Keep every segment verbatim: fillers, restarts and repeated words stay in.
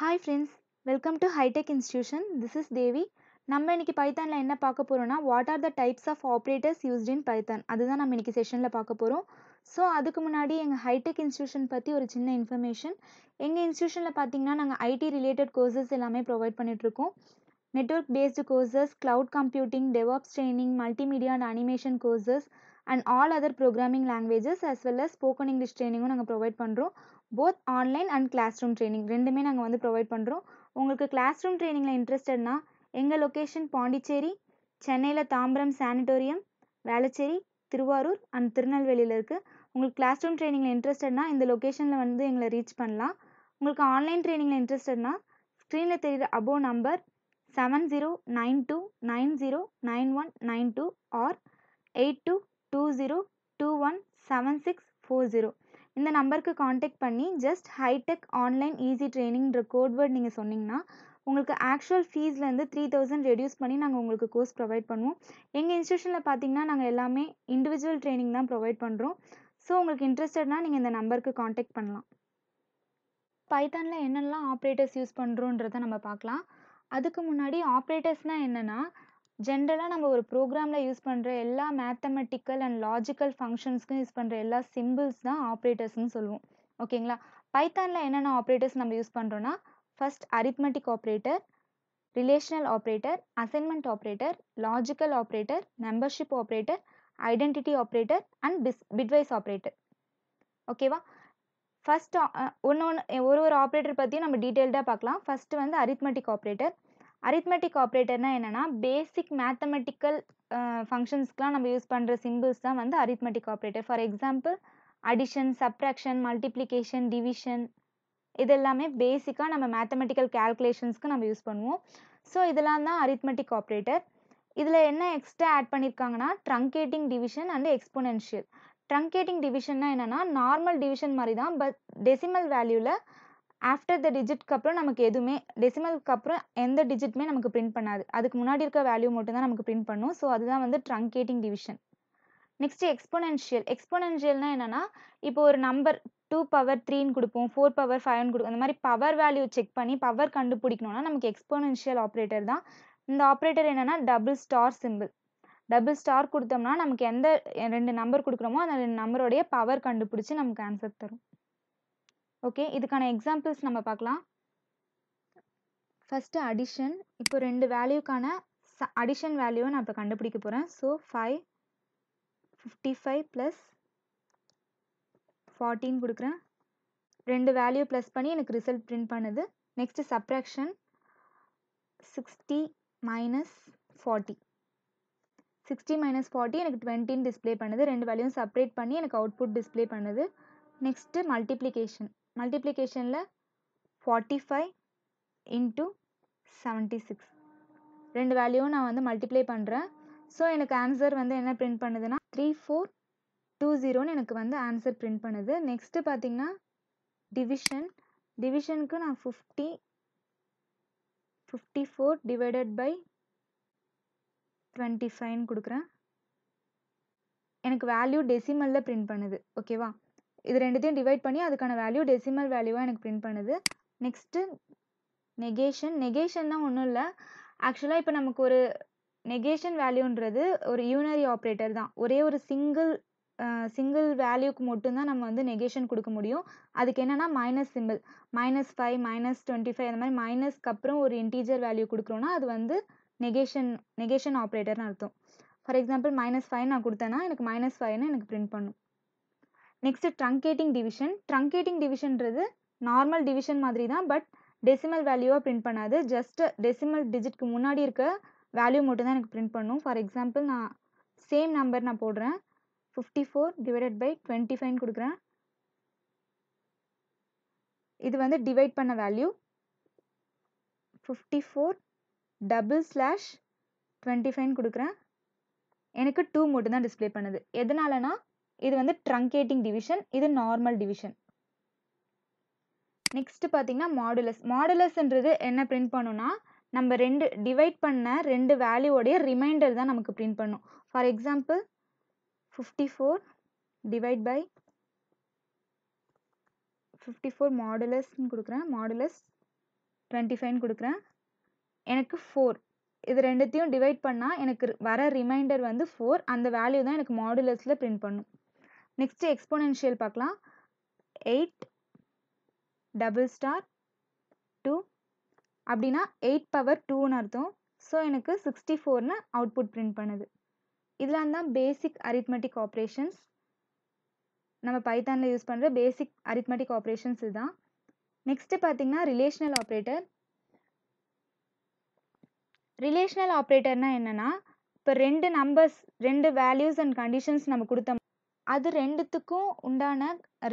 Hi friends, welcome to High Tech Institution. This is Devi. நம்ம இன்னைக்கு பைத்தான்ல என்ன பார்க்க போறோம்னா what are the types of operators used in Python, அதுதான் நம்ம இன்னைக்கு செஷன்ல பார்க்க போறோம். ஸோ அதுக்கு முன்னாடி எங்கள் ஹைடெக் இன்ஸ்டியூஷன் பற்றி ஒரு சின்ன இன்ஃபர்மேஷன். எங்கள் இன்ஸ்டியூஷனில் பார்த்தீங்கன்னா நாங்கள் ஐடி ரிலேட்டட் கோர்சஸ் எல்லாமே ப்ரொவைட் பண்ணிட்டுருக்கோம். Network based courses, cloud computing, DevOps training, multimedia and animation courses and all other programming languages as well as spoken English ட்ரைனிங்கும் நாங்கள் ப்ரொவைட் பண்ணுறோம். Both online and classroom training ரெண்டுமே நாங்கள் வந்து provide பண்ணுறோம். உங்களுக்கு கிளாஸ் ரூம் ட்ரைனிங்கில் இன்ட்ரெஸ்டட்னா எங்கள் location Pondicherry, சென்னையில் தாம்பரம் சானிட்டோரியம், வேளச்சேரி, திருவாரூர் அண்ட் திருநெல்வேலியில் இருக்குது. உங்களுக்கு கிளாஸ் ரூம் ட்ரைனிங்கில் இன்ட்ரெஸ்டட்னா இந்த லொக்கேஷனில் வந்து எங்களை ரீச் பண்ணலாம். உங்களுக்கு ஆன்லைன் ட்ரைனிங்கில் இன்ட்ரெஸ்டட்னா ஸ்க்ரீனில் தெரிகிற above number seven zero nine two nine zero nine one nine two or eight two two zero two one seven six four zero இந்த நம்பருக்கு காண்டாக்ட் பண்ணி ஜஸ்ட் ஹைடெக் ஆன்லைன் ஈஸி ட்ரைனிங்கிற கோட்வேர்ட் நீங்கள் சொன்னீங்கன்னா உங்களுக்கு ஆக்சுவல் ஃபீஸ்லேருந்து த்ரீ தௌசண்ட் ரெடியூஸ் பண்ணி நாங்கள் உங்களுக்கு கோர்ஸ் ப்ரொவைட் பண்ணுவோம். எங்கள் இன்ஸ்டியூஷனில் பார்த்தீங்கன்னா நாங்கள் எல்லாமே இண்டிவிஜுவல் ட்ரைனிங் தான் ப்ரொவைட் பண்ணுறோம். ஸோ உங்களுக்கு இன்ட்ரெஸ்டட்னா நீங்கள் இந்த நம்பருக்கு காண்டாக்ட் பண்ணலாம். பைத்தானில் என்னெல்லாம் ஆப்ரேட்டர்ஸ் யூஸ் பண்ணுறோன்றதை நம்ம பார்க்கலாம். அதுக்கு முன்னாடி ஆப்ரேட்டர்ஸ்னால் என்னென்னா, ஜென்ரலாக நம்ம ஒரு ப்ரோக்ராமில் யூஸ் பண்ணுற எல்லா மேத்தமெட்டிக்கல் அண்ட் லாஜிக்கல் ஃபங்க்ஷன்ஸ்க்கும் யூஸ் பண்ணுற எல்லா சிம்பிள்ஸ் தான் ஆப்ரேட்டர்ஸ்ன்னு சொல்லுவோம். ஓகேங்களா? பைத்தானில் என்னென்ன ஆப்ரேட்டர்ஸ் நம்ம யூஸ் பண்ணுறோன்னா, first arithmetic operator, relational operator, assignment operator, logical operator, membership operator, identity operator and பிஸ் பிட்வைஸ் ஆப்ரேட்டர். ஓகேவா? ஃபர்ஸ்ட் ஒன்று ஒன்று ஒரு ஒரு ஆப்ரேட்டர் பற்றியும் நம்ம டீட்டெயில்டாக பார்க்கலாம். ஃபஸ்ட்டு வந்து அரித்மெட்டிக் ஆப்ரேட்டர். அரித்மெட்டிக் ஆப்ரேட்டர்னா என்னென்னா, பேசிக் மேத்தமெட்டிக்கல் ஃபங்க்ஷன்ஸ்க்குலாம் நம்ம யூஸ் பண்ணுற சிம்பிள்ஸ் தான் வந்து arithmetic operator. For example addition, subtraction, multiplication, division, இதெல்லாமே பேசிக்காக நம்ம மேத்தமெட்டிக்கல் கேல்குலேஷன்ஸ்க்கு நம்ம யூஸ் பண்ணுவோம். ஸோ இதெல்லாம் தான் அரித்மெட்டிக் ஆப்ரேட்டர். இதில் என்ன எக்ஸ்ட்ரா ஆட் பண்ணியிருக்காங்கன்னா, truncating division and exponential. Truncating டிவிஷன்னா என்னென்னா, நார்மல் டிவிஷன் மாதிரி தான், பட் டெசிமல் வேல்யூவில் ஆஃப்டர் த டிஜிட்க்கு அப்புறம் நமக்கு எதுவுமே, டெசிமலுக்கு அப்புறம் எந்த டிஜிட்டுமே நமக்கு பிரிண்ட் பண்ணாது. அதுக்கு முன்னாடி இருக்க வேல்யூ மட்டும் தான் நமக்கு பிரிண்ட் பண்ணும். ஸோ அதுதான் வந்து ட்ரங்கேட்டிங் டிவிஷன். Next exponential. எக்ஸ்போனென்ஷியல்னால் என்னென்னா, இப்போ ஒரு நம்பர் டூ பவர் த்ரீன்னு கொடுப்போம், ஃபோர் பவர் ஃபைவ்னு கொடுப்போம். அந்த மாதிரி பவர் வேல்யூ செக் பண்ணி பவர் கண்டுபிடிக்கணும்னா நமக்கு எக்ஸ்போனென்ஷியல் ஆப்ரேட்டர் தான். இந்த ஆப்ரேட்டர் என்னென்னா double star symbol. Double star கொடுத்தோம்னா நமக்கு எந்த ரெண்டு நம்பர் கொடுக்குறோமோ அந்த ரெண்டு நம்பருடைய பவர் கண்டுபிடிச்சி நமக்கு ஆன்சர் தரும். ஓகே, இதுக்கான எக்ஸாம்பிள்ஸ் நம்ம பார்க்கலாம். First addition. இப்போ ரெண்டு வேல்யூக்கான ச அடிஷன் வேல்யூவை நான் இப்போ கண்டுபிடிக்க போகிறேன். So five fifty five plus ஃபார்ட்டின்னு கொடுக்குறேன். ரெண்டு வேல்யூ ப்ளஸ் பண்ணி எனக்கு ரிசல்ட் பிரிண்ட் பண்ணுது. Next subtraction. Sixty minus forty sixty minus forty எனக்கு டுவெண்ட்டின்னு டிஸ்பிளே பண்ணுது. ரெண்டு வேல்யூவும் செப்ரேட் பண்ணி எனக்கு அவுட்புட் டிஸ்பிளே பண்ணுது. Next multiplication. மல்டிப்ளிகேஷனில் forty five into seventy six ரெண்டு வேல்யூவும் நான் வந்து மல்டிப்ளை பண்ணுறேன். ஸோ எனக்கு ஆன்சர் வந்து என்ன பிரிண்ட் பண்ணுதுன்னா த்ரீ ஃபோர் டூ ஜீரோன்னு எனக்கு வந்து ஆன்சர் பிரிண்ட் பண்ணுது. நெக்ஸ்ட்டு பார்த்திங்கன்னா டிவிஷன். டிவிஷனுக்கு நான் fifty fifty four divided by twenty ஃபைவ்னு கொடுக்குறேன். எனக்கு வேல்யூ டெசிமலில் பிரிண்ட் பண்ணுது. ஓகேவா? இது ரெண்டுத்தையும் டிவைட் பண்ணி அதுக்கான வேல்யூ டெசிமல் வேல்யூவாக எனக்கு பிரிண்ட் பண்ணுது. Next negation. நெகேஷன்னா ஒன்றும் இல்லை, ஆக்சுவலாக இப்போ நமக்கு ஒரு நெகேஷன் வேல்யூன்றது ஒரு யூனரி ஆப்ரேட்டர் தான். ஒரே ஒரு சிங்கிள் சிங்கிள் வேல்யூக்கு மட்டும்தான் நம்ம வந்து நெகேஷன் கொடுக்க முடியும். அதுக்கு என்னென்னா minus symbol, minus five, minus twenty five, அந்த மாதிரி மைனஸ்க்கு அப்புறம் ஒரு இன்டீஜர் வேல்யூ கொடுக்குறோன்னா அது வந்து நெகேஷன் நெகேஷன் ஆப்ரேட்டர்னு அர்த்தம். ஃபார் எக்ஸாம்பிள் மைனஸ் ஃபைவ் நான் கொடுத்தேன்னா எனக்கு மைனஸ் ஃபைவ்னு எனக்கு பிரிண்ட் பண்ணும். Next truncating division. ட்ரங்கேட்டிங் டிவிஷன்றது நார்மல் டிவிஷன் மாதிரி தான், பட் டெசிமல் வேல்யூவாக பிரிண்ட் பண்ணாது. ஜஸ்ட் டெசிமல் டிஜிட்க்கு முன்னாடி இருக்க வேல்யூ மட்டும் தான் எனக்கு பிரிண்ட் பண்ணும். ஃபார் எக்ஸாம்பிள் நான் சேம் நம்பர் நான் போடுறேன், fifty four divided by twenty ஃபைவ்னு கொடுக்குறேன். இது வந்து டிவைட் பண்ண value. Fifty four double slash twenty ஃபைவ்னு கொடுக்குறேன். எனக்கு டூ மட்டும் தான் டிஸ்பிளே பண்ணுது. எதனாலனா இது வந்து ட்ரங்கேட்டிங் டிவிஷன், இது நார்மல் டிவிஷன். நெக்ஸ்ட் பார்த்தீங்கன்னா மாடுலஸ். மாடுலஸ்ன்றது என்ன பிரிண்ட் பண்ணுன்னா, நம்ம ரெண்டு டிவைட் பண்ண ரெண்டு வேல்யூவோடைய ரிமைண்டர் தான் நமக்கு பிரிண்ட் பண்ணும். For example fifty four divide by fifty four மாடுலஸ்ன்னு கொடுக்குறேன். மாடுலஸ் டுவெண்ட்டி ஃபைவ்னு கொடுக்குறேன். எனக்கு ஃபோர், இது ரெண்டுத்தையும் டிவைட் பண்ணால் எனக்கு வர ரிமைண்டர் வந்து ஃபோர். அந்த வேல்யூ தான் எனக்கு மாடுலஸில் பிரிண்ட் பண்ணும். நெக்ஸ்ட்டு எக்ஸ்போனென்ஷியல் பார்க்கலாம். எயிட் டபுள் ஸ்டார் டூ அப்படின்னா எயிட் பவர் டூன்னு அர்த்தம். ஸோ எனக்கு சிக்ஸ்டி ஃபோர்னு அவுட்புட் பிரிண்ட் பண்ணுது. இதெல்லாம் தான் பேசிக் அரித்மெட்டிக் ஆப்ரேஷன்ஸ். நம்ம பைத்தானில் யூஸ் பண்ணுற பேசிக் அரித்மெட்டிக் ஆப்ரேஷன்ஸ் இதுதான். நெக்ஸ்ட்டு பார்த்தீங்கன்னா ரிலேஷனல் ஆப்ரேட்டர். ரிலேஷனல் ஆப்ரேட்டர்னா என்னென்னா, இப்போ ரெண்டு நம்பர்ஸ், ரெண்டு வேல்யூஸ் அண்ட் கண்டிஷன்ஸ் நம்ம கொடுத்தோம், அது ரெண்டுத்துக்கும் உண்டான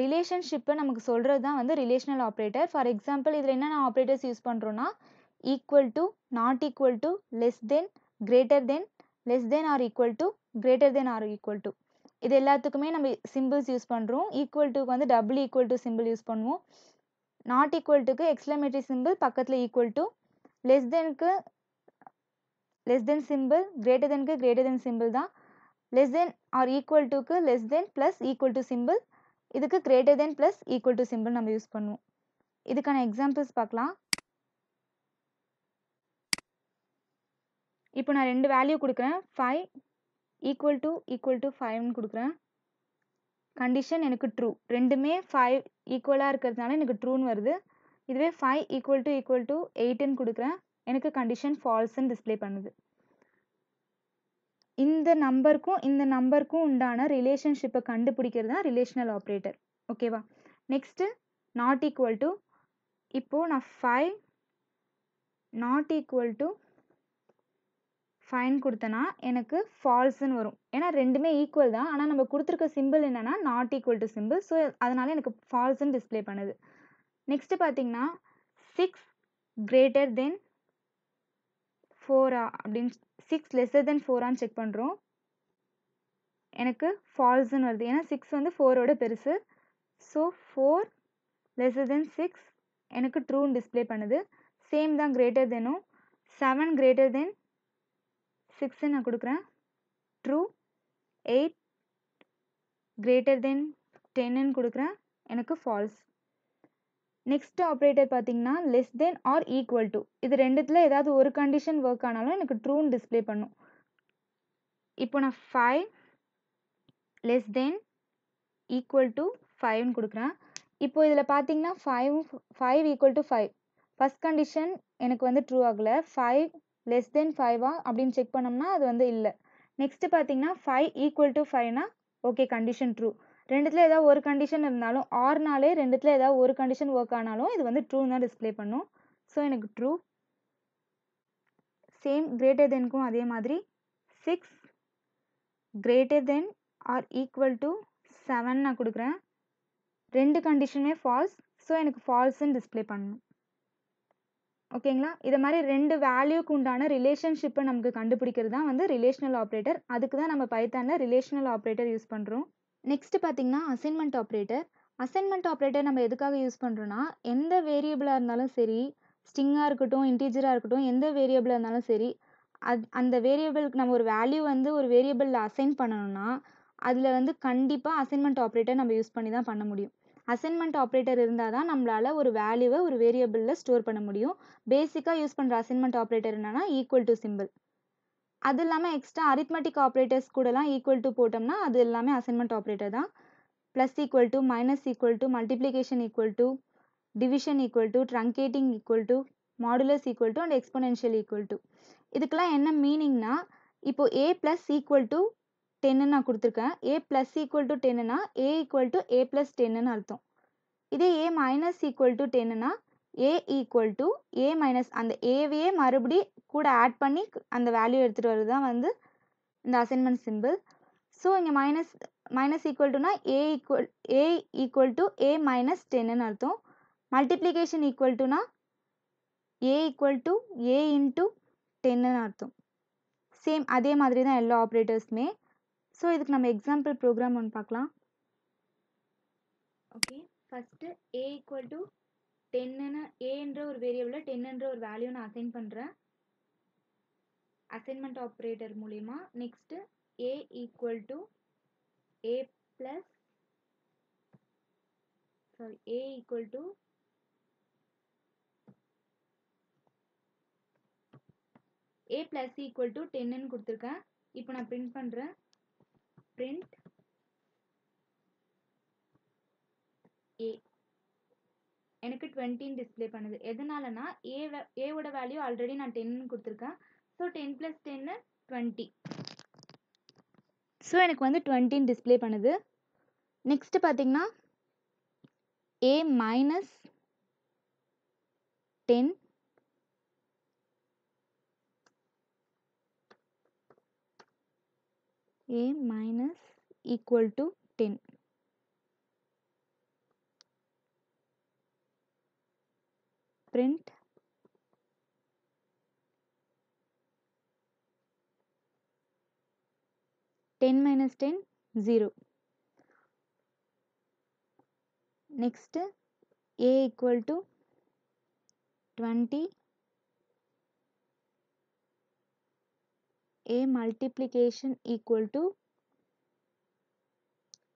ரிலேஷன்ஷிப்பை நமக்கு சொல்கிறது தான் வந்து ரிலேஷனல் ஆப்ரேட்டர். ஃபார் எக்ஸாம்பிள், இதில் என்னென்ன ஆப்ரேட்டர்ஸ் யூஸ் பண்ணுறோன்னா, equal to, not equal to, less than, greater than, less than or equal to, greater than or equal to, இது எல்லாத்துக்குமே நம்ம சிம்பிள்ஸ் யூஸ் பண்ணுறோம். ஈக்குவல் டுக்கு வந்து double equal to symbol use பண்ணுவோம். நாட் ஈக்குவல் டுக்கு exclamatory symbol பக்கத்தில் equal to, less தெனுக்கு லெஸ் தென் சிம்பிள், கிரேட்டர் தெனுக்கு கிரேட்டர் தென் சிம்பிள் தான். லெஸ் தென் ஆர் ஈக்குவல் டுக்கு less than plus equal to simple, இதுக்கு greater than plus equal to symbol நம்ம use பண்ணுவோம். இதுக்கான எக்ஸாம்பிள்ஸ் பார்க்கலாம். இப்போ நான் ரெண்டு வேல்யூ கொடுக்குறேன், five equal to equal to ஃபைவ்னு கொடுக்குறேன். கண்டிஷன் எனக்கு ட்ரூ, ரெண்டுமே ஃபைவ் ஈக்குவலாக இருக்கிறதுனால எனக்கு ட்ரூன்னு வருது. இதுவே five equal to equal to எயிட்டுன்னு கொடுக்குறேன், எனக்கு கண்டிஷன் ஃபால்ஸ்ன்னு டிஸ்பிளே பண்ணுது. இந்த நம்பருக்கும் இந்த நம்பருக்கும் உண்டான ரிலேஷன்ஷிப்பை கண்டுபிடிக்கிறது தான் ரிலேஷனல் ஆப்ரேட்டர். ஓகேவா? Next not equal to. இப்போது நான் five not equal to five கொடுத்தனா எனக்கு ஃபால்ஸ்ன்னு வரும். ஏன்னா ரெண்டுமே ஈக்குவல் தான், ஆனால் நம்ம கொடுத்துருக்க சிம்பிள் என்னென்னா not equal to symbol. So அதனால் எனக்கு ஃபால்ஸ்ன்னு டிஸ்பிளே பண்ணுது. நெக்ஸ்ட்டு பார்த்தீங்கன்னா சிக்ஸ் கிரேட்டர் தென் ஃபோரா அப்படின்னு, சிக்ஸ் லெஸ்ஸர் தென் ஃபோரான்னு செக் பண்ணுறோம், எனக்கு ஃபால்ஸ்ன்னு வருது. ஏன்னா சிக்ஸ் வந்து ஃபோரோட பெருசு. So four lesser than six எனக்கு ட்ரூன்னு டிஸ்பிளே பண்ணுது. சேம் தான் கிரேட்டர் தெனும். செவன் கிரேட்டர் தென் சிக்ஸ் நான் கொடுக்குறேன், ட்ரூ. எயிட் கிரேட்டர் தென் டென்னு கொடுக்குறேன், எனக்கு ஃபால்ஸ். நெக்ஸ்ட் ஆப்ரேட்டர் பார்த்தீங்கன்னா less than or equal to. இது ரெண்டுத்தில் ஏதாவது ஒரு கண்டிஷன் ஒர்க் ஆனாலும் எனக்கு ட்ரூன்னு டிஸ்பிளே பண்ணும். இப்போ நான் five less than equal to ஃபைவ்னு கொடுக்குறேன். இப்போ இதில் பார்த்தீங்கன்னா five five equal to five, first condition எனக்கு வந்து ட்ரூ ஆகலை. ஃபைவ் லெஸ் தென் ஃபைவா அப்படின்னு செக் பண்ணோம்னா அது வந்து இல்லை. நெக்ஸ்ட்டு பார்த்தீங்கன்னா ஃபைவ் ஈக்குவல் டு ஃபைவ்னா ஓகே, கண்டிஷன் ட்ரூ. ரெண்டுத்தில் ஏதாவது ஒரு கண்டிஷன் இருந்தாலும், ஆறுனாலே ரெண்டுத்தில் ஏதாவது ஒரு கண்டிஷன் ஒர்க் ஆனாலும் இது வந்து ட்ரூன்னு தான் டிஸ்பிளே பண்ணும். ஸோ எனக்கு ட்ரூ. சேம் கிரேட்டர் தென்க்கும் அதே மாதிரி six greater than or equal to seven நான் கொடுக்குறேன், ரெண்டு கண்டிஷனுமே ஃபால்ஸ். ஸோ எனக்கு ஃபால்ஸ்ன்னு டிஸ்பிளே பண்ணணும். ஓகேங்களா? இதை மாதிரி ரெண்டு வேல்யூக்கு உண்டான ரிலேஷன்ஷிப்பை நமக்கு கண்டுபிடிக்கிறது தான் வந்து ரிலேஷனல் ஆப்ரேட்டர். அதுக்கு தான் நம்ம பைத்தானில் ரிலேஷனல் ஆப்ரேட்டர் யூஸ் பண்ணுறோம். நெக்ஸ்ட்டு பார்த்தீங்கன்னா அசைன்மெண்ட் ஆப்ரேட்டர். அசைன்மெண்ட் ஆப்ரேட்டர் நம்ம எதுக்காக யூஸ் பண்ணுறோன்னா, எந்த வேரியபிளாக இருந்தாலும் சரி, ஸ்ட்ரிங்காக இருக்கட்டும், இன்டீஜராக இருக்கட்டும், எந்த வேரியபிளாக இருந்தாலும் சரி, அது அந்த வேரியபிளுக்கு நம்ம ஒரு வேல்யூ வந்து ஒரு வேரியபிளில் அசைன் பண்ணணும்னா அதில் வந்து கண்டிப்பாக அசைன்மெண்ட் ஆப்ரேட்டர் நம்ம யூஸ் பண்ணி தான் பண்ண முடியும். அசைன்மெண்ட் ஆப்ரேட்டர் இருந்தால் தான் நம்மளால் ஒரு வேல்யூவை ஒரு வேரியபிளில் ஸ்டோர் பண்ண முடியும். பேசிக்காக யூஸ் பண்ணுற அசைன்மெண்ட் ஆப்ரேட்டர் என்னென்னா ஈக்குவல் டு சிம்பிள். அது இல்லாமல் எக்ஸ்ட்ரா அரித்மெட்டிக் ஆப்ரேட்டர்ஸ் கூடலாம் ஈக்குவல் டு போட்டோம்னா அது எல்லாமே அசைன்மெண்ட் ஆப்ரேட்டர் தான். Plus equal to, minus equal to, multiplication equal to, division equal to, truncating equal to, modulus equal to and exponential equal to. இதுக்கெல்லாம் என்ன மீனிங்னா, இப்போது ஏ ப்ளஸ் ஈக்குவல் டு டென்னு நான் கொடுத்துருக்கேன். ஏ ப்ளஸ் ஈக்குவல் டு டென்னுனா A equal to A plus டென்னு அர்த்தம். இதே ஏ மைனஸ் ஈக்குவல் டு டென்னுனா A equal to A minus, அந்த ஏவையே மறுபடி கூட ஆட் பண்ணி அந்த வேல்யூ எடுத்துகிட்டு வர்றது தான் வந்து இந்த அசைன்மெண்ட் சிம்பிள். ஸோ இங்கே மைனஸ் மைனஸ் ஈக்குவல் டுனா A equal A equal to A minus டென்னு அர்த்தம். மல்டிப்ளிகேஷன் ஈக்குவல் டுனா A equal to A into டென்னு அர்த்தம். சேம் அதே மாதிரி தான் எல்லா ஆப்ரேட்டர்ஸுமே. ஸோ இதுக்கு நம்ம எக்ஸாம்பிள் ப்ரோக்ராம் ஒன்று பார்க்கலாம். Okay, first A equal to டென்னு, ஏன்ற ஒரு வேரியபிளில் டென்னுன்ற ஒரு வேல்யூ நான் அசைன் பண்ணுறேன் அசைன்மெண்ட் ஆப்ரேட்டர் மூலிமா. Next A equal to A plus sorry A equal to a plus equal to ten ன்னு கொடுத்திருக்கேன். இப்போ நான் பிரிண்ட் பண்றேன். print a எனக்கு twenty டிஸ்ப்ளே பண்ணுது. எதனாலனா a a ஓட வேல்யூ ஆல்ரெடி நான் ten ன்னு கொடுத்திருக்கேன். So ten plus ten twenty. So எனக்கு வந்து twenty டிஸ்ப்ளே பண்ணுது. நெக்ஸ்ட் பாத்தீங்கன்னா a minus ten a minus equal to ten. Print ten minus ten zero. Next a equal to twenty. A multiplication equal to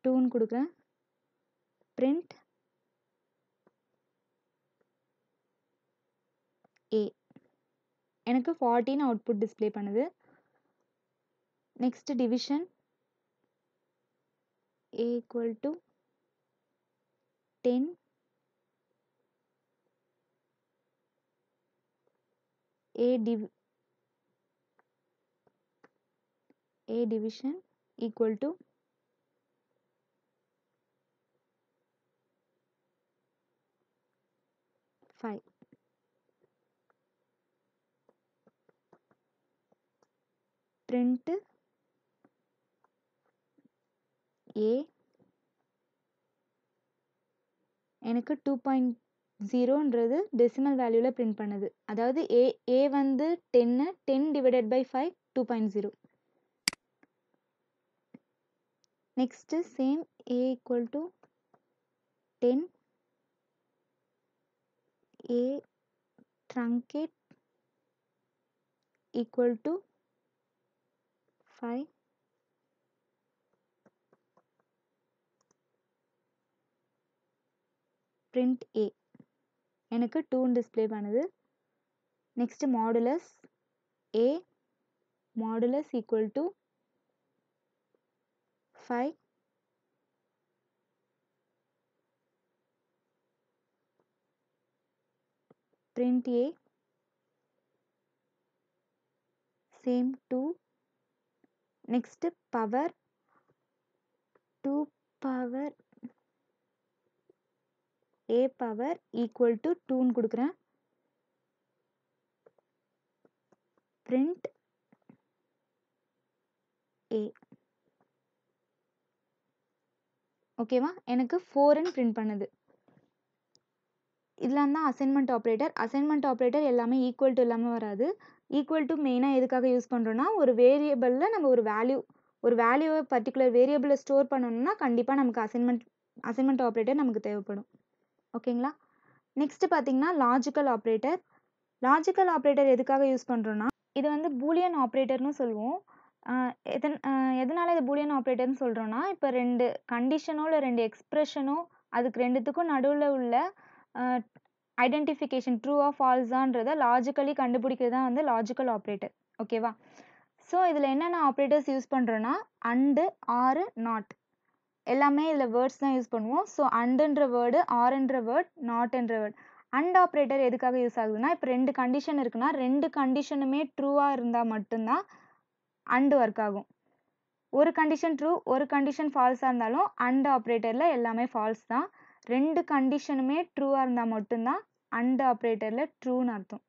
two ன்னு கொடுக்கிறேன். print a எனக்கு fourteen output display பண்ணுது. Next division a equal to ten a div a division equal to five. Print a எனக்கு two point zero ன்றது decimal வேல்யூல print பண்ணுது. அதாவது a a வந்து ten ten divided by five two point zero. Next same a equal to ten a truncate equal to five. Print a எனக்கு two display பண்ணுது. next modulus a modulus equal to five. Print a same two. Next power two power a power equal to two ன்னு கொடுக்கிறேன். print a ஓகேவா. எனக்கு four print பண்ணுது. இதெல்லாம் தான் assignment operator. Assignment operator எல்லாமே ஈக்குவல் டு இல்லாமல் வராது. ஈக்குவல் டு மெயினாக எதுக்காக யூஸ் பண்ணுறோன்னா, ஒரு வேரியபிளில் நம்ம ஒரு வேல்யூ ஒரு வேல்யூவை பர்டிகுலர் வேரியபிளில் ஸ்டோர் பண்ணணும்னா கண்டிப்பாக நமக்கு அசைன்மெண்ட் அசைன்மெண்ட் ஆப்ரேட்டர் நமக்கு தேவைப்படும். ஓகேங்களா. நெக்ஸ்ட்டு பார்த்தீங்கன்னா லாஜிக்கல் ஆப்ரேட்டர். லாஜிக்கல் ஆப்ரேட்டர் எதுக்காக யூஸ் பண்ணுறோன்னா, இது வந்து பூலியன் ஆப்ரேட்டர்னு சொல்லுவோம். எதன் எதனால் இது பூலியன் ஆப்ரேட்டர்னு சொல்கிறோன்னா, இப்போ ரெண்டு கண்டிஷனோ இல்லை ரெண்டு எக்ஸ்ப்ரெஷனோ அதுக்கு ரெண்டுத்துக்கும் நடுவில் உள்ள ஐடென்டிஃபிகேஷன் ட்ரூ ஆஃப் ஃபால்ஸான்றதை லாஜிக்கலி கண்டுபிடிக்கிறது தான் வந்து லாஜிக்கல் ஆப்ரேட்டர். ஓகேவா. ஸோ இதில் என்னென்ன ஆப்ரேட்டர்ஸ் யூஸ் பண்ணுறோன்னா, அண்டு ஆர் நாட் எல்லாமே இதில் வேர்ட்ஸ் தான் யூஸ் பண்ணுவோம். ஸோ அண்டுன்ற வேர்டு, ஆர்ன்ற வேர்ட், நாட்ன்ற வேர்ட். அண்ட் ஆப்ரேட்டர் எதுக்காக யூஸ் ஆகுதுன்னா, இப்போ ரெண்டு கண்டிஷன் இருக்குன்னா ரெண்டு கண்டிஷனுமே ட்ரூவாக இருந்தால் மட்டும்தான் அண்ட் ஒர்க் ஆகும். ஒரு கண்டிஷன் ட்ரூ ஒரு கண்டிஷன் ஃபால்ஸாக இருந்தாலும் அண்ட் ஆப்ரேட்டரில் எல்லாமே ஃபால்ஸ் தான். ரெண்டு கண்டிஷனுமே ட்ரூவாக இருந்தால் மட்டும்தான் அண்ட் ஆப்ரேட்டரில் ட்ரூன்னு அர்த்தம்.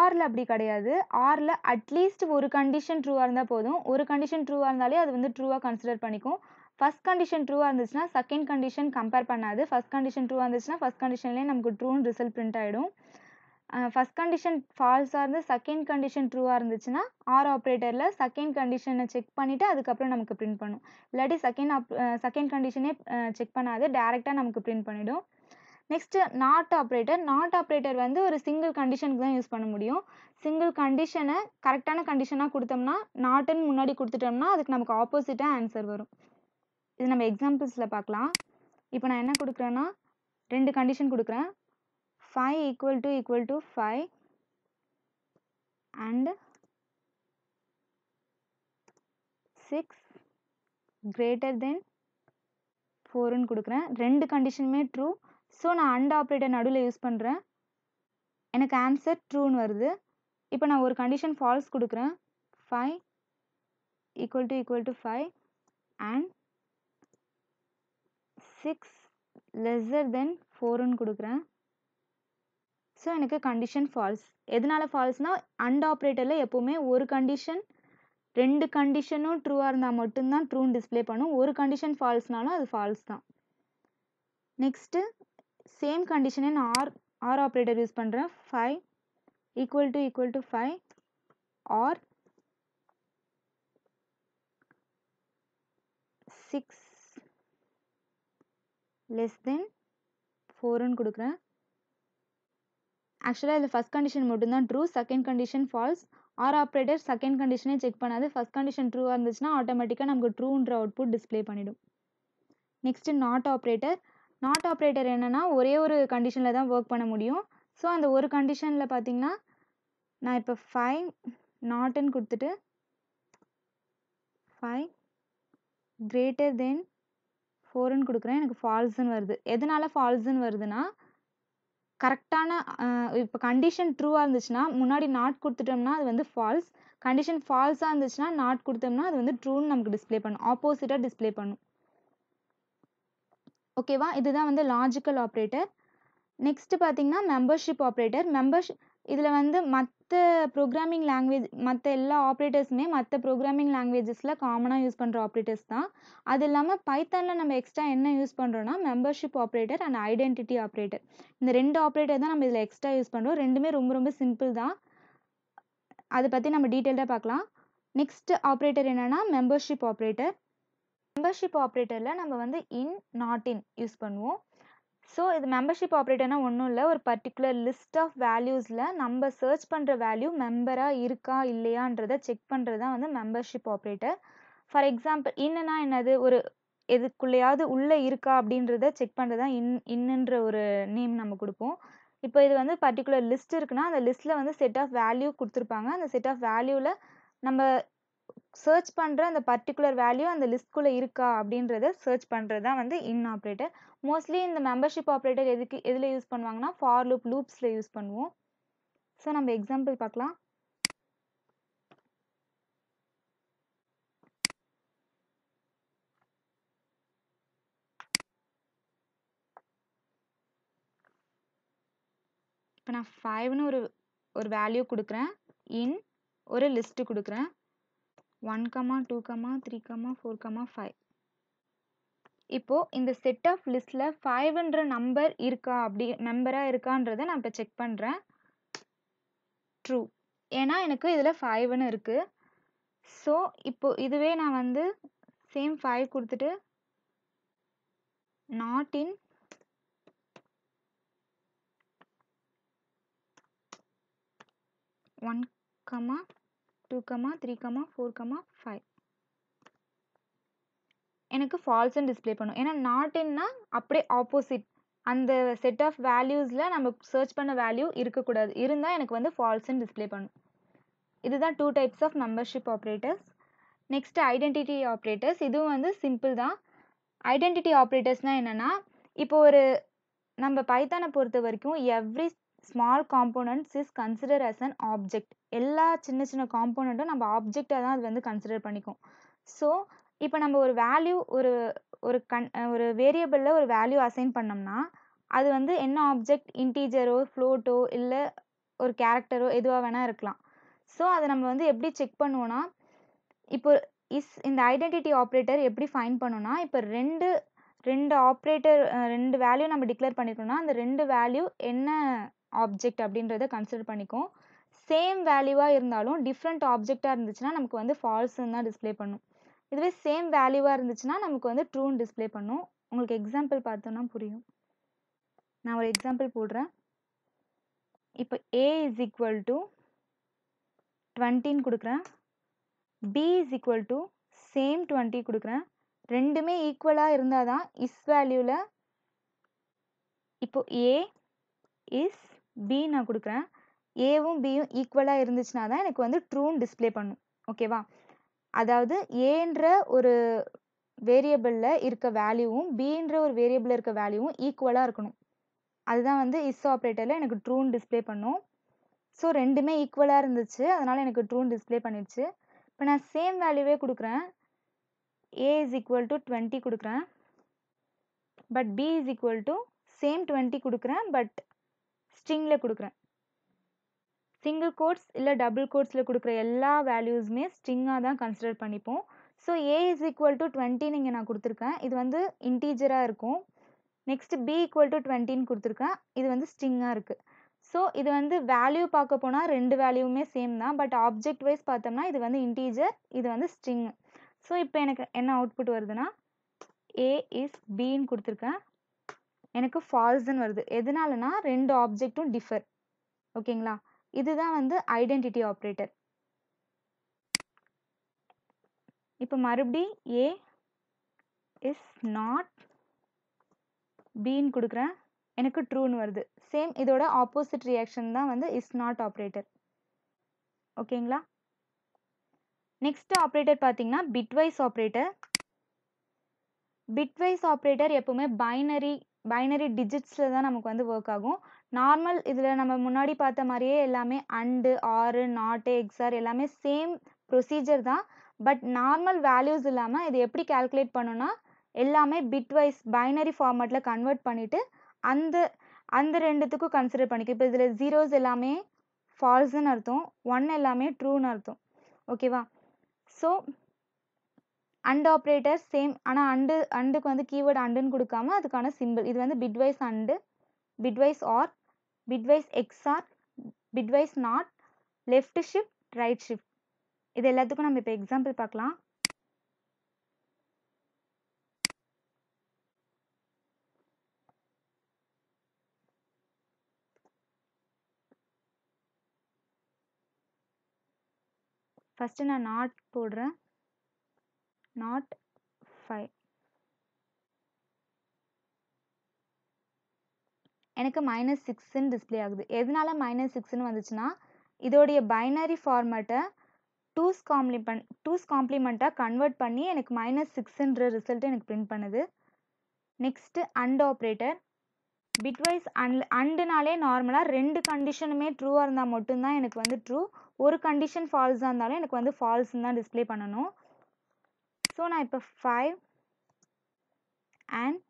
ஆரில் அப்படி கிடையாது. ஆரில் அட்லீஸ்ட் ஒரு கண்டிஷன் ட்ரூவாக இருந்தால் போதும். ஒரு கண்டிஷன் ட்ரூவாக இருந்தாலே அது வந்து ட்ரூவாக கன்சிடர் பண்ணிக்கும். ஃபஸ்ட் கண்டிஷன் ட்ரூவாக இருந்துச்சுன்னா செகண்ட் கண்டிஷன் கம்பேர் பண்ணாது. ஃபஸ்ட் கண்டிஷன் ட்ரூவாக இருந்துச்சுன்னா ஃபஸ்ட் கண்டிஷன்லேயே நமக்கு ட்ரூன்னு ரிசல்ட் பிரிண்ட் ஆகிடும். ஃபஸ்ட் கண்டிஷன் ஃபால்ஸாக இருந்து செகண்ட் கண்டிஷன் ட்ரூவாக இருந்துச்சுன்னா ஆர் ஆப்ரேட்டரில் செகண்ட் கண்டிஷனை செக் பண்ணிவிட்டு அதுக்கப்புறம் நமக்கு பிரிண்ட் பண்ணும். இல்லாட்டி செகண்ட் ஆப் செகண்ட் கண்டிஷனே செக் பண்ணாது, டேரெக்டாக நமக்கு பிரிண்ட் பண்ணிவிடும். Next not operator. Not operator வந்து ஒரு சிங்கிள் கண்டிஷனுக்கு தான் யூஸ் பண்ண முடியும். சிங்கிள் கண்டிஷனை கரெக்டான கண்டிஷனாக கொடுத்தோம்னா, நாட்டுன்னு முன்னாடி கொடுத்துட்டோம்னா அதுக்கு நமக்கு ஆப்போசிட்டாக ஆன்சர் வரும். இது நம்ம எக்ஸாம்பிள்ஸில் பார்க்கலாம். இப்போ நான் என்ன கொடுக்குறேன்னா, ரெண்டு கண்டிஷன் கொடுக்குறேன். five equal to equal to five and six greater than four கொடுக்குறேன். ரெண்டு கண்டிஷனுமே ட்ரூ. ஸோ நான் அண்ட் ஆப்ரேட்டர் நடுவில் யூஸ் பண்ணுறேன். எனக்கு ஆன்சர் ட்ரூன்னு வருது. இப்போ நான் ஒரு கண்டிஷன் ஃபால்ஸ் கொடுக்குறேன். Five equal to equal to five and six lesser than ஃபோருன்னு கொடுக்குறேன். ஸோ எனக்கு கண்டிஷன் ஃபால்ஸ். எதனால் ஃபால்ஸ்னால் அண்ட் ஆப்ரேட்டரில் எப்போவுமே ஒரு கண்டிஷன் ரெண்டு கண்டிஷனும் ட்ரூவாக இருந்தால் மட்டும்தான் ட்ரூன்னு டிஸ்பிளே பண்ணும். ஒரு கண்டிஷன் ஃபால்ஸ்னாலும் அது ஃபால்ஸ் தான். நெக்ஸ்ட்டு சேம் கண்டிஷனை நான் ஆர் ஆர் ஆப்ரேட்டர் யூஸ் பண்ணுறேன். Five equal to equal to five or six less than ஃபோருன்னு கொடுக்குறேன். ஆக்சுவலாக இதில் ஃபஸ்ட் கண்டிஷன் மட்டும்தான் true, second condition false. Or operator second கண்டிஷனே செக் பண்ணாது. ஃபஸ்ட் கண்டிஷன் ட்ரூவாக இருந்துச்சுன்னா ஆட்டோமேட்டிக்காக நமக்கு ட்ரூன்ற அவுட்புட் டிஸ்பிளே பண்ணிவிடும். Next not operator. Not operator என்னென்னா ஒரே ஒரு கண்டிஷனில் தான் ஒர்க் பண்ண முடியும். ஸோ அந்த ஒரு கண்டிஷனில் பார்த்திங்கன்னா நான் இப்போ ஃபைவ் நாட்டுன்னு கொடுத்துட்டு ஃபைவ் கிரேட்டர் தென் ஃபோருன்னு கொடுக்குறேன். எனக்கு ஃபால்ஸுன்னு வருது. எதனால் ஃபால்ஸுன்னு வருதுன்னா கரெக்டான இப்போ கண்டிஷன் ட்ரூவாக இருந்துச்சுன்னா முன்னாடி நாட் கொடுத்துட்டோம்னா அது வந்து ஃபால்ஸ். கண்டிஷன் ஃபால்ஸாக இருந்துச்சுன்னா நாட் கொடுத்தோம்னா அது வந்து ட்ரூன்னு நமக்கு டிஸ்பிளே பண்ணும், ஆப்போசிட்டாக டிஸ்பிளே பண்ணும். ஓகேவா? இதுதான் வந்து லாஜிக்கல் ஆப்ரேட்டர். நெக்ஸ்ட்டு பார்த்திங்கன்னா மெம்பர்ஷிப் ஆப்ரேட்டர். மெம்பர்ஷிப் இதில் வந்து மற்ற ப்ரோக்ராமிங் லாங்குவேஜ் மற்ற எல்லா ஆப்ரேட்டர்ஸுமே மற்ற ப்ரோக்ராமிங் லாங்குவேஜஸில் காமனாக யூஸ் பண்ணுற ஆப்ரேட்டர்ஸ் தான். அது இல்லாமல் பைத்தானில் நம்ம எக்ஸ்ட்ரா என்ன யூஸ் பண்ணுறோன்னா membership operator and identity operator. இந்த ரெண்டு ஆப்ரேட்டர் தான் நம்ம இதில் எக்ஸ்ட்ரா யூஸ் பண்ணுறோம். ரெண்டுமே ரொம்ப ரொம்ப சிம்பிள் தான். அதை பற்றி நம்ம டீட்டெயில்டாக பார்க்கலாம். நெக்ஸ்ட் ஆப்ரேட்டர் என்னென்னா மெம்பர்ஷிப் ஆப்ரேட்டர். மெம்பர்ஷிப் ஆப்ரேட்டரில் நம்ம வந்து இன் நாட் இன் யூஸ் பண்ணுவோம். ஸோ இது மெம்பர்ஷிப் ஆப்ரேட்டர்னா ஒன்றும் இல்லை, ஒரு பர்டிகுலர் லிஸ்ட் ஆஃப் வேல்யூஸில் நம்ம சர்ச் பண்ணுற வேல்யூ மெம்பராக இருக்கா இல்லையான்றதை செக் பண்ணுறது தான் வந்து மெம்பர்ஷிப் ஆப்ரேட்டர். ஃபார் எக்ஸாம்பிள் இன்னுன்னா என்னது, ஒரு எதுக்குள்ளையாவது உள்ளே இருக்கா அப்படின்றத செக் பண்ணுறது தான் இன் இன்னுன்ற ஒரு நேம் நம்ம கொடுப்போம். இப்போ இது வந்து பர்டிகுலர் லிஸ்ட் இருக்குன்னா அந்த லிஸ்ட்டில் வந்து செட் ஆஃப் வேல்யூ கொடுத்துருப்பாங்க. அந்த செட் ஆஃப் வேல்யூவில் நம்ம சர்ச் பண்ணுற அந்த பர்டிகுலர் வேல்யூ அந்த லிஸ்ட்குள்ளே இருக்கா அப்படின்றத சர்ச் பண்ணுறது தான் வந்து இன் ஆப்ரேட்டர். மோஸ்ட்லி இந்த மெம்பர்ஷிப் ஆப்ரேட்டர் எதுக்கு எதில் யூஸ் பண்ணுவாங்கன்னா ஃபார் லூப் லூப்ஸில் யூஸ் பண்ணுவோம். ஸோ நம்ம எக்ஸாம்பிள் பார்க்கலாம். இப்போ நான் ஃபைவ்னு ஒரு ஒரு வேல்யூ கொடுக்குறேன். இன் ஒரு லிஸ்ட்டு கொடுக்குறேன். One comma two comma three comma four comma five. இப்போது இந்த செட் ஆஃப் லிஸ்ட்டில் ஃபைவ்ன்ற நம்பர் இருக்கா அப்படி மெம்பராக இருக்கான்றதை நான் இப்போ செக் பண்ணுறேன். ட்ரூ, ஏன்னா எனக்கு இதில் ஃபைவ்னு இருக்குது. ஸோ இப்போது இதுவே நான் வந்து சேம் ஃபைவ் கொடுத்துட்டு not in one comma two comma three comma four comma five எனக்கு ஃபால்ஸ்ன்னு டிஸ்பிளே பண்ணும். ஏன்னா நாட் இன்னா அப்படியே ஆப்போசிட், அந்த செட் ஆஃப் வேல்யூஸில் நம்ம சர்ச் பண்ண வேல்யூ இருக்கக்கூடாது, இருந்தால் எனக்கு வந்து ஃபால்ஸ்ன்னு டிஸ்பிளே பண்ணும். இதுதான் two types of membership operators. Next identity operators. இதுவும் வந்து சிம்பிள் தான். ஐடென்டிட்டி ஆப்ரேட்டர்ஸ்னால் என்னென்னா இப்போ ஒரு நம்ம பைத்தானை பொறுத்த வரைக்கும் every small components is consider as an object. எல்லா சின்ன சின்ன காம்போனண்ட்டும் நம்ம ஆப்ஜெக்டாக தான் அது வந்து கன்சிடர் பண்ணிக்கும். ஸோ இப்போ நம்ம ஒரு வேல்யூ ஒரு ஒரு கன் ஒரு வேரியபிளில் ஒரு வேல்யூ அசைன் பண்ணோம்னா அது வந்து என்ன ஆப்ஜெக்ட், இன்டீஜரோ ஃப்ளோட்டோ இல்லை ஒரு கேரக்டரோ எதுவாக வேணால் இருக்கலாம். ஸோ அதை நம்ம வந்து எப்படி செக் பண்ணுவோன்னா இப்போ இஸ் இந்த ஐடென்டிட்டி ஆப்ரேட்டர் எப்படி ஃபைண்ட் பண்ணோன்னா இப்போ ரெண்டு ரெண்டு ஆப்ரேட்டர் ரெண்டு வேல்யூ நம்ம டிக்ளேர் பண்ணிக்கணும்னா அந்த ரெண்டு வேல்யூ என்ன ஆப்ஜெக்ட் அப்படின்றத கன்சிடர் பண்ணிக்கும். சேம் வேல்யூவாக இருந்தாலும் டிஃப்ரெண்ட் ஆப்ஜெக்டாக இருந்துச்சுன்னா நமக்கு வந்து ஃபால்ஸுன்னு தான் டிஸ்பிளே பண்ணும். இதுவே சேம் வேல்யூவாக இருந்துச்சுன்னா நமக்கு வந்து ட்ரூன்னு டிஸ்பிளே பண்ணும். உங்களுக்கு எக்ஸாம்பிள் பார்த்தோன்னா புரியும். நான் ஒரு எக்ஸாம்பிள் போடுறேன். இப்போ ஏ இஸ் ஈக்குவல் டு டுவெண்ட்டின்னு கொடுக்குறேன். B is equal to same twenty கொடுக்குறேன். ரெண்டுமே ஈக்குவலாக இருந்தால் தான் இஸ் வேல்யூவில் இப்போ ஏ இஸ் பி நான் கொடுக்குறேன். ஏவும் பியும் ஈக்குவலாக இருந்துச்சுன்னா தான் எனக்கு வந்து ட்ரூன்னு டிஸ்பிளே பண்ணும். ஓகேவா? அதாவது ஏன்ற ஒரு வேரியபிளில் இருக்க வேல்யூவும் பின்ற ஒரு வேரியபிளில் இருக்க வேல்யூவும் ஈக்குவலாக இருக்கணும். அதுதான் வந்து இஸ் ஆப்ரேட்டரில் எனக்கு ட்ரூன்னு டிஸ்பிளே பண்ணும். ஸோ ரெண்டுமே ஈக்குவலாக இருந்துச்சு, அதனால் எனக்கு ட்ரூன்னு டிஸ்பிளே பண்ணிடுச்சு. இப்போ நான் சேம் வேல்யூவே கொடுக்குறேன், A is equal to twenty கொடுக்குறேன், but B is equal to same twenty கொடுக்குறேன், பட் ஸ்ட்ரிங்கில் கொடுக்குறேன். சிங்கிள் கோட்ஸ் இல்லை டபுள் கோட்ஸில் கொடுக்குற எல்லா வேல்யூஸுமே ஸ்ட்ரிங்காக தான் கன்சிடர் பண்ணிப்போம். So A is equal to டுவெண்ட்டின்னு இங்கே நான் கொடுத்துருக்கேன், இது வந்து இன்டீஜராக இருக்கும். நெக்ஸ்ட் பி ஈக்குவல் டு டுவெண்ட்டின்னு கொடுத்துருக்கேன், இது வந்து ஸ்ட்ரிங்காக இருக்குது. ஸோ இது வந்து வேல்யூ பார்க்க போனால் ரெண்டு வேல்யூவுமே சேம் தான், பட் ஆப்ஜெக்ட் வைஸ் பார்த்தோம்னா இது வந்து இன்டீஜர், இது வந்து ஸ்ட்ரிங். ஸோ இப்போ எனக்கு என்ன அவுட்புட் வருதுன்னா ஏ இஸ் பின்னு கொடுத்துருக்கேன், எனக்கு ஃபால்ஸ்ன்னு வருது. எதனாலனா ரெண்டு ஆப்ஜெக்ட்டும் டிஃபர். ஓகேங்களா? இதுதான் வந்து ஐடென்டிட்டி ஆப்ரேட்டர். இப்போ மறுபடி ஏ இஸ் நாட் பின்னு கொடுக்குறேன், எனக்கு ட்ரூன்னு வருது. சேம் இதோட ஆப்போசிட் ரியாக்ஷன் தான் வந்து இஸ் நாட் ஆப்ரேட்டர். ஓகேங்களா? நெக்ஸ்ட் ஆப்ரேட்டர் பார்த்தீங்கன்னா பிட்வைஸ் ஆப்ரேட்டர். பிட்வைஸ் ஆப்ரேட்டர் எப்பவுமே பைனரி பைனரி டிஜிட்ஸில் தான் நமக்கு வந்து ஒர்க் ஆகும். நார்மல் இதில் நம்ம முன்னாடி பார்த்த மாதிரியே எல்லாமே அண்டு, ஆறு, நாட்டு, எக்ஸார் எல்லாமே சேம் ப்ரொசீஜர் தான். பட் நார்மல் வேல்யூஸ் இல்லாமல் இது எப்படி கால்குலேட் பண்ணுன்னா எல்லாமே பிட்வைஸ் பைனரி ஃபார்மேட்டில் கன்வெர்ட் பண்ணிவிட்டு அந்த அந்த ரெண்டுத்துக்கும் கன்சிடர் பண்ணிக்க. இப்போ இதில் ஜீரோஸ் எல்லாமே ஃபால்ஸ்ன்னு அர்த்தம், ஒன் எல்லாமே ட்ரூன்னு அர்த்தம். ஓகேவா? ஸோ அண்ட் ஆப்ரேட்டர் சேம், ஆனால் அண்டு அண்டுக்கு வந்து கீவேர்டு அண்டுன்னு கொடுக்காம அதுக்கான சிம்பிள். இது வந்து bitwise and, bitwise or, bitwise XOR, bitwise not, left shift, right shift. இது எல்லாத்துக்கும் நம்ம இப்போ எக்ஸாம்பிள் பார்க்கலாம். ஃபஸ்ட்டு நான் நாட் போடுறேன், நாட் ஃபைவ். எனக்கு மைனஸ் சிக்ஸ்ன்னு டிஸ்பிளே ஆகுது. எதனால மைனஸ் சிக்ஸ்ன்னு வந்துச்சுன்னா இதோடைய பைனரி ஃபார்மேட்டை டூஸ் காம்ப்ளிமெண்ட் டூஸ் காம்ப்ளிமெண்ட்டாக கன்வெர்ட் பண்ணி எனக்கு மைனஸ் சிக்ஸ்ன்ற ரிசல்ட் எனக்கு பிரிண்ட் பண்ணுது. Next and operator. Bitwise and அண்டுனாலே நார்மலாக ரெண்டு கண்டிஷனுமே ட்ரூவாக இருந்தால் மட்டும்தான் எனக்கு வந்து ட்ரூ, ஒரு கண்டிஷன் ஃபால்ஸாக இருந்தாலும் எனக்கு வந்து ஃபால்ஸ்ன்னு தான் டிஸ்பிளே பண்ணணும். ஸோ நான் இப்போ ஃபைவ் அண்ட்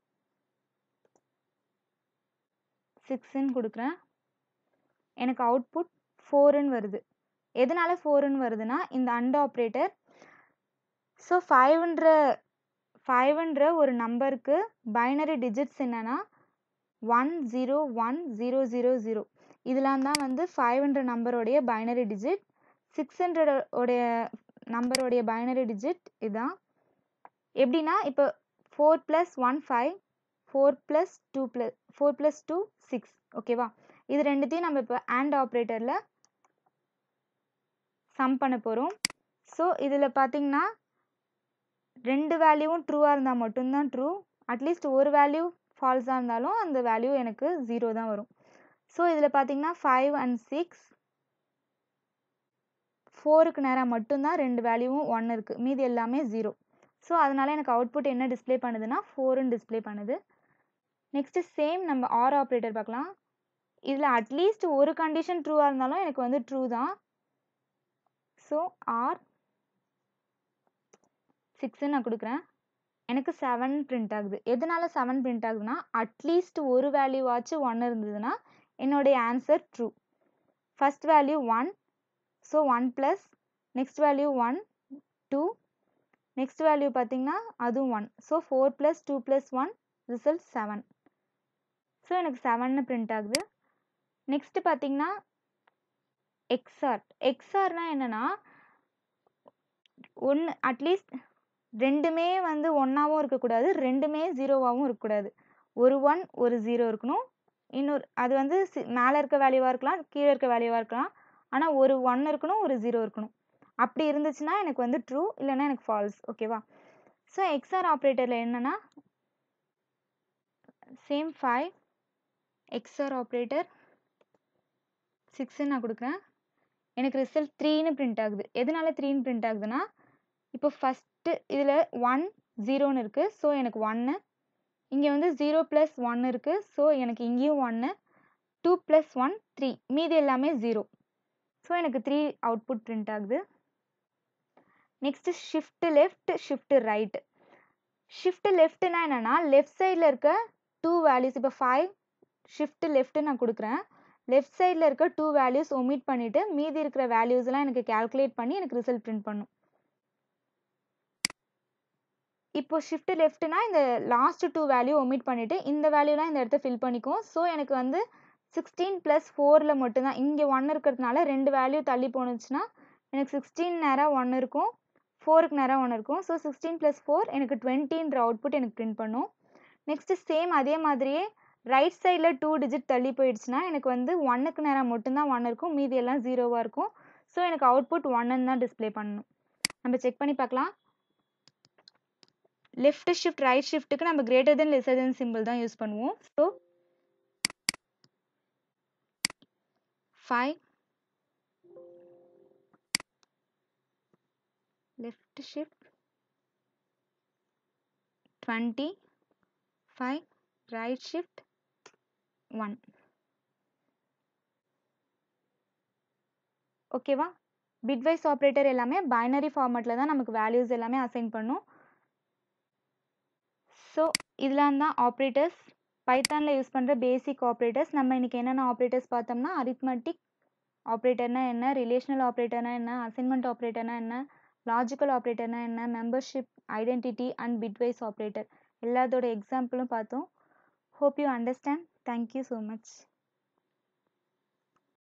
சிக்ஸ்ன்னு கொடுக்குறேன், எனக்கு அவுட்புட் ஃபோருன்னு வருது. எதனால ஃபோருன்னு வருதுன்னா இந்த அண்ட் ஆப்ரேட்டர். ஸோ ஃபைவ்ன்ற ஃபைவ்ன்ற ஒரு நம்பருக்கு பைனரி டிஜிட்ஸ் என்னென்னா one zero one zero zero zero இதெல்லாம் தான் வந்து ஃபைவ்ன்ற நம்பருடைய பைனரி டிஜிட். சிக்ஸ் ஹண்ட்ரட் உடைய நம்பருடைய பைனரி டிஜிட் இதுதான். எப்படின்னா இப்போ four plus one five, four plus two plus four plus two six. ஓகேவா? இது ரெண்டுத்தையும் நம்ம இப்போ அண்ட் ஆப்ரேட்டரில் சம் பண்ண போகிறோம். ஸோ இதில் பார்த்தீங்கன்னா ரெண்டு வேல்யூவும் ட்ரூவாக இருந்தால் மட்டும்தான் ட்ரூ, அட்லீஸ்ட் ஒரு வேல்யூ ஃபால்ஸாக இருந்தாலும் அந்த வேல்யூ எனக்கு ஜீரோ தான் வரும். ஸோ இதில் பார்த்தீங்கன்னா ஃபைவ் அண்ட் சிக்ஸ், ஃபோருக்கு நேராக மட்டும்தான் ரெண்டு வேல்யூவும் ஒன்று இருக்குது, மீதி எல்லாமே ஜீரோ. ஸோ அதனால் எனக்கு அவுட்புட் என்ன டிஸ்பிளே பண்ணுதுன்னா ஃபோருன்னு டிஸ்பிளே பண்ணுது. நெக்ஸ்ட்டு சேம் நம்ம ஆர் ஆப்ரேட்டர் பார்க்கலாம். இதில் அட்லீஸ்ட் ஒரு கண்டிஷன் ட்ரூவாக இருந்தாலும் எனக்கு வந்து ட்ரூ தான். ஸோ ஆர் சிக்ஸ்ன்னு நான் கொடுக்குறேன், எனக்கு செவன் பிரிண்ட் ஆகுது. எதனால செவன் பிரிண்ட் ஆகுதுன்னா அட்லீஸ்ட் ஒரு வேல்யூவாச்சு ஒன்று இருந்ததுன்னா என்னுடைய answer true. First value one, so one plus, next value one two, next value பார்த்தீங்கன்னா அதுவும் one. So four plus two plus one result seven. So எனக்கு செவன்னு பிரிண்ட் ஆகுது. நெக்ஸ்ட் பார்த்தீங்கன்னா எக்ஸ்ஆர். எக்ஸ்ஆர்னால் என்னென்னா ஒன்று அட்லீஸ்ட் ரெண்டுமே வந்து ஒன்றாவும் இருக்கக்கூடாது, ரெண்டுமே ஜீரோவாகவும் இருக்கக்கூடாது. ஒரு ஒன் ஒரு ஜீரோ இருக்கணும். இன்னொரு அது வந்து சி மேலே இருக்க வேல்யூவாக இருக்கலாம், கீழே இருக்க வேல்யூவாக இருக்கலாம், ஆனால் ஒரு ஒன் இருக்கணும் ஒரு ஜீரோ இருக்கணும். அப்படி இருந்துச்சுன்னா எனக்கு வந்து ட்ரூ, இல்லைன்னா எனக்கு ஃபால்ஸ். ஓகேவா? ஸோ எக்ஸ்ஆர் ஆப்ரேட்டரில் என்னென்னா சேம் ஃபைவ் எக்ஸ்ஆர் ஆப்ரேட்டர் சிக்ஸ்ன்னு நான் கொடுக்குறேன். எனக்கு ரிசல்ட் த்ரீன்னு பிரிண்ட் ஆகுது. எதனால த்ரீன்னு பிரிண்ட் ஆகுதுன்னா, இப்போ ஃபஸ்ட்டு இதில் ஒன் ஜீரோன்னு இருக்குது, ஸோ எனக்கு ஒன்று. இங்கே வந்து ஜீரோ ப்ளஸ் ஒன்று இருக்குது, ஸோ எனக்கு இங்கேயும் ஒன்று. டூ ப்ளஸ் ஒன் த்ரீ, மீதி எல்லாமே ஜீரோ. ஸோ எனக்கு த்ரீ அவுட்புட் பிரிண்ட் ஆகுது. Next shift left shift right. Shift லெஃப்ட்டுனா என்னென்னா, லெஃப்ட் சைடில் இருக்க டூ வேல்யூஸ், இப்போ ஃபைவ் ஷிஃப்ட்டு லெஃப்ட்டு நான் கொடுக்குறேன். லெஃப்ட் சைடில் இருக்க டூ வேல்யூஸ் ஒமிட் பண்ணிவிட்டு மீதி இருக்கிற வேல்யூஸ்லாம் எனக்கு கேல்குலேட் பண்ணி எனக்கு ரிசல்ட் பிரிண்ட் பண்ணும். இப்போ ஷிஃப்ட்டு லெஃப்ட்னா இந்த லாஸ்ட்டு டூ வேல்யூ ஒமிட் பண்ணிவிட்டு இந்த வேல்யூலாம் இந்த இடத்த ஃபில் பண்ணிக்கும். ஸோ எனக்கு வந்து சிக்ஸ்டீன் ப்ளஸ் ஃபோரில் மட்டும்தான், இங்கே ஒன்று இருக்கிறதுனால ரெண்டு வேல்யூ தள்ளி போணுச்சுன்னா எனக்கு சிக்ஸ்டீன் நேரம் ஒன்று இருக்கும், ஃபோருக்கு நேரம் ஒன்று இருக்கும். ஸோ சிக்ஸ்டீன் ப்ளஸ் ஃபோர் எனக்கு டுவெண்ட்டின்ற அவுட்புட் எனக்கு பிரிண்ட் பண்ணும். நெக்ஸ்ட்டு சேம் அதே மாதிரியே ரைட் சைடில் டூ டிஜிட் தள்ளி போயிடுச்சுன்னா எனக்கு வந்து ஒன்றுக்கு நேரம் மட்டும்தான் ஒன்று இருக்கும், மீதி எல்லாம் ஜீரோவாக இருக்கும். ஸோ எனக்கு அவுட்புட் ஒன்றுன்னு தான் டிஸ்பிளே பண்ணணும். நம்ம செக் பண்ணி பார்க்கலாம். லெஃப்ட் ஷிஃப்ட் ரைட் ஷிஃப்ட்டுக்கு நம்ம greater than lesser than simple தான் யூஸ் பண்ணுவோம். So five left shift twenty five right shift one. ஓகேவா? பிட்வைஸ் ஆப்ரேட்டர் எல்லாமே பைனரி ஃபார்மேட்டில் தான் நமக்கு வேல்யூஸ் எல்லாமே அசைன் பண்ணும். ஸோ இதெல்லாம் தான் ஆப்ரேட்டர்ஸ், பைத்தானில் யூஸ் பண்ணுற பேசிக் ஆப்ரேட்டர்ஸ். நம்ம இன்றைக்கி என்னென்ன ஆப்ரேட்டர்ஸ் பார்த்தோம்னா, அரித்மெட்டிக் ஆப்ரேட்டர்னா என்ன, ரிலேஷனல் ஆப்ரேட்டர்னா என்ன, அசைன்மெண்ட் ஆப்ரேட்டர்னா என்ன, லாஜிக்கல் ஆப்ரேட்டர்னா என்ன, membership, identity and bitwise operator எல்லாத்தோட எக்ஸாம்பிளும் பார்த்தோம். Hope you understand. Thank you so much.